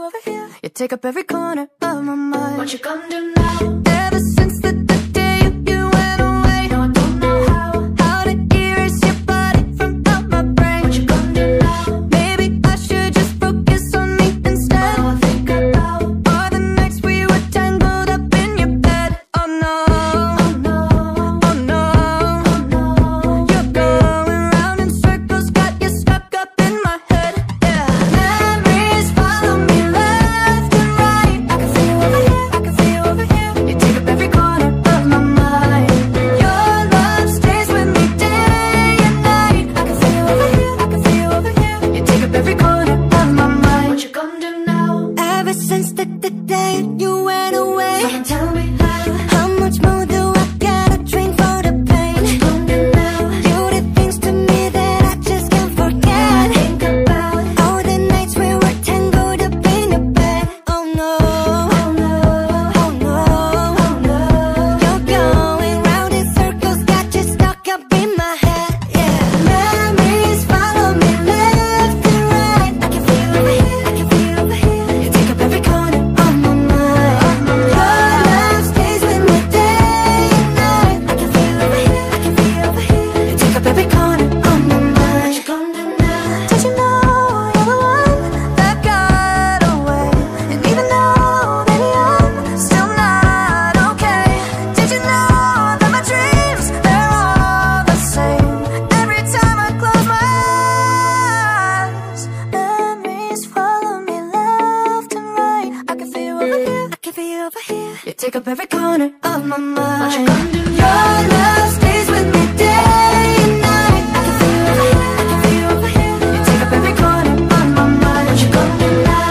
you over here. You take up every corner of my mind. What you gonna do now? Ever since the day you went away, no, I don't know how to erase your body from out my brain. What you gonna do now? Maybe I should just focus on me instead. All I think about are the nights we were tangled up in your bed. Oh no, oh no, oh no, oh no. You're going round in circles, got you stuck up in my head. Yeah, memories follow me left and right. I can feel you over here, I can feel you over here. You take up every corner of my mind. Your love stays with me day and night. I can feel you over here, I can feel you over here. You take up every corner of my mind. What you gonna do now? Ever since the day you went away, someone tell me how. How much more do I gotta drink for the pain? What you gonna do now? You did things to me that I just can't forget. Think about all the nights we were tangled up in your bed. Oh no, oh no, oh no, oh no. You're going round in circles, got you stuck up in my head. Yeah, memories follow me left and right. I can feel you over here, I can feel you over here. You take up every corner of my mind. Your love stays with me day and night. I can feel you over here, I can feel you over here. You take up every corner of my mind. What you gonna do now?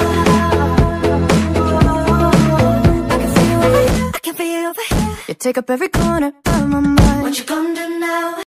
Did you know you're the one that got away? And even though, baby, I'm still not okay. Did you know that my dreams, they're all the same? Every time I close my eyes, memories follow me left and right. I can feel you over here, I can feel you over here. You take up every corner of my mind. What you gonna do now? Your love stays with me day and night. I can feel you over here, I can feel you over here. You take up every corner of my mind. What you gonna do now? I can feel you over here, I can feel you over here. You take up every corner of my mind. What you gonna do now?